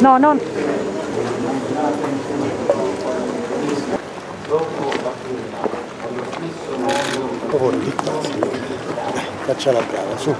No, no. Faccia la brava, su.